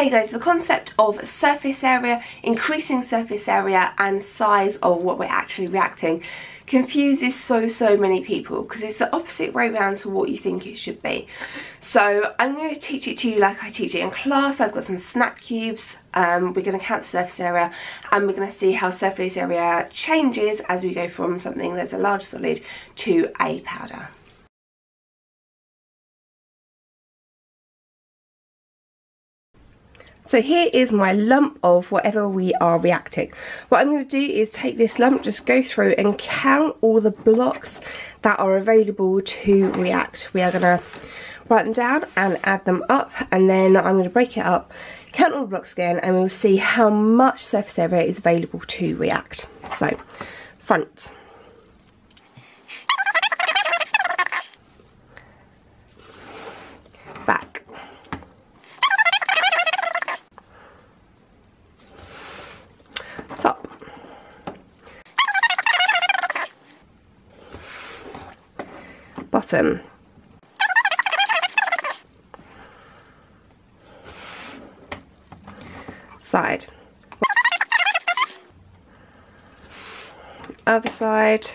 hey guys, the concept of surface area, increasing surface area and size of what we're actually reacting confuses so many people because it's the opposite way around to what you think it should be. So I'm going to teach it to you like I teach it in class. I've got some snap cubes. We're going to count the surface area and we're going to see how surface area changes as we go from something that's a large solid to a powder. So here is my lump of whatever we are reacting. What I'm going to do is take this lump, just go through and count all the blocks that are available to react. We are going to write them down and add them up, and then I'm going to break it up, count all the blocks again, and we'll see how much surface area is available to react. So, front. Back. Top. Bottom. Side. Other side.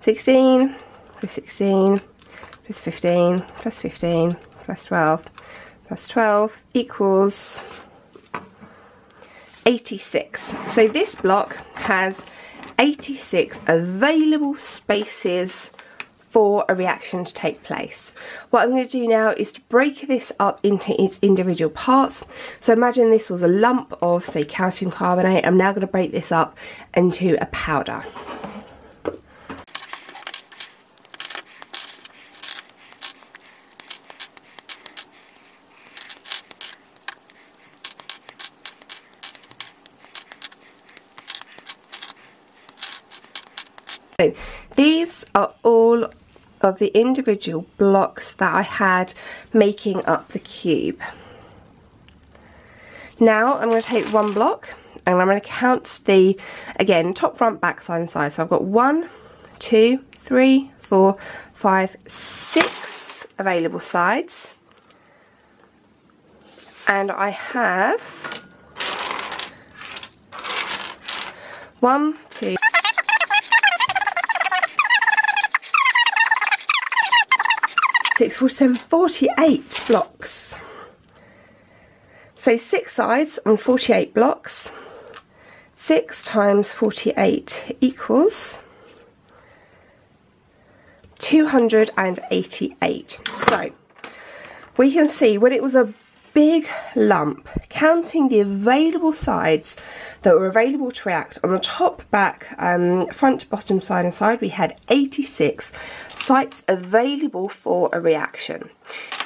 Sixteen. Plus 15, plus 15, plus 12, plus 12 equals 86. So this block has 86 available spaces for a reaction to take place. What I'm going to do now is to break this up into its individual parts. So imagine this was a lump of, say, calcium carbonate. I'm now going to break this up into a powder. So these are all of the individual blocks that I had making up the cube. Now I'm going to take one block and I'm going to count the, again, top, front, back, side and side. So I've got 1, 2, 3, 4, 5, 6 available sides. And I have 1, 2. Six, 47, 48 blocks. So 6 sides on 48 blocks. 6 times 48 equals 288. So we can see when it was a big lump, counting the available sides that were available to react on the top, back, front, bottom, side and side, we had 86 sites available for a reaction.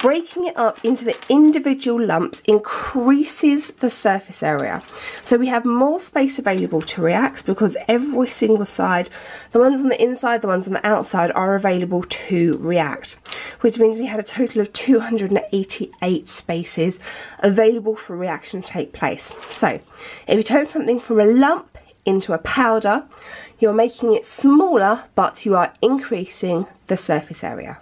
Breaking it up into the individual lumps increases the surface area, so we have more space available to react because every single side, the ones on the inside, the ones on the outside, are available to react, which means we had a total of 288 spaces available for reaction to take place. So if you turn something from a lump into a powder, you're making it smaller, but you are increasing the surface area.